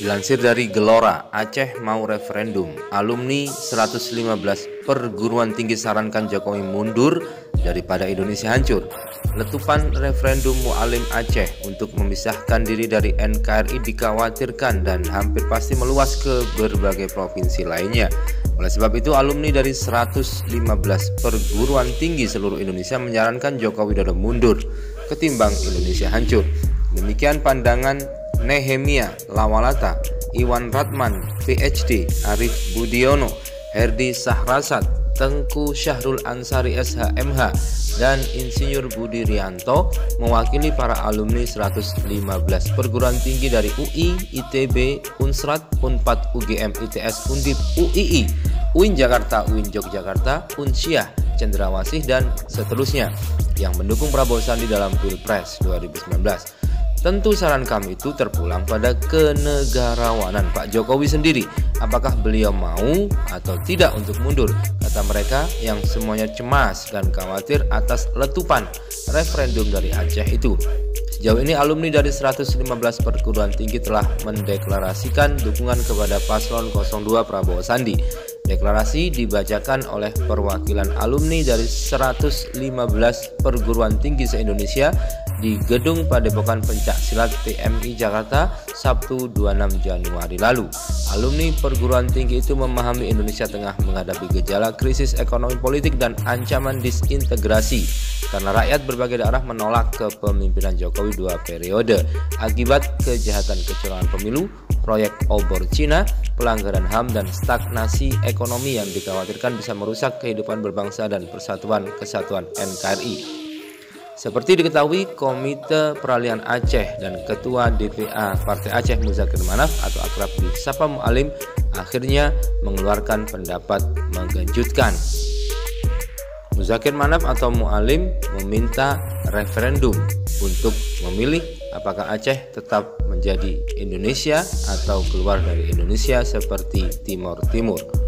Dilansir dari Gelora, Aceh mau referendum. Alumni 115 perguruan tinggi sarankan Jokowi mundur daripada Indonesia hancur. Letupan referendum Mualem Aceh untuk memisahkan diri dari NKRI dikhawatirkan dan hampir pasti meluas ke berbagai provinsi lainnya. Oleh sebab itu, alumni dari 115 perguruan tinggi seluruh Indonesia menyarankan Joko Widodo mundur ketimbang Indonesia hancur. Demikian pandangan Nehemia Lawalata, Iwan Ratman, PhD, Arief Budijono, Herdi Sahrasat, Tengku Syahrul Ansari SHMH, dan Insinyur Budi Rianto mewakili para alumni 115 perguruan tinggi dari UI, ITB, Unsrat, UNPAD, UGM, ITS, UNDIP, UII, UIN Jakarta, UIN Jogjakarta, Unsyiah, Cenderawasih, dan seterusnya yang mendukung Prabowo-Sandi dalam Pilpres 2019. Tentu saran kami itu terpulang pada kenegarawanan Pak Jokowi sendiri. Apakah beliau mau atau tidak untuk mundur, kata mereka yang semuanya cemas dan khawatir atas letupan referendum dari Aceh itu. Sejauh ini alumni dari 115 perguruan tinggi telah mendeklarasikan dukungan kepada Paslon 02 Prabowo Sandi. Deklarasi dibacakan oleh perwakilan alumni dari 115 perguruan tinggi se-Indonesia di Gedung Padepokan Pencak Silat TMII Jakarta, Sabtu 26 Januari lalu. Alumni perguruan tinggi itu memahami Indonesia tengah menghadapi gejala krisis ekonomi politik dan ancaman disintegrasi karena rakyat berbagai daerah menolak kepemimpinan Jokowi 2 periode akibat kejahatan kecurangan pemilu, proyek obor Cina, pelanggaran HAM, dan stagnasi ekonomi yang dikhawatirkan bisa merusak kehidupan berbangsa dan persatuan kesatuan NKRI. Seperti diketahui, Komite Peralihan Aceh dan Ketua DPA Partai Aceh Muzakir Manaf atau akrab disapa Mualem akhirnya mengeluarkan pendapat mengganjutkan. Muzakir Manaf atau Mualem meminta referendum untuk memilih apakah Aceh tetap menjadi Indonesia atau keluar dari Indonesia seperti Timor Timur.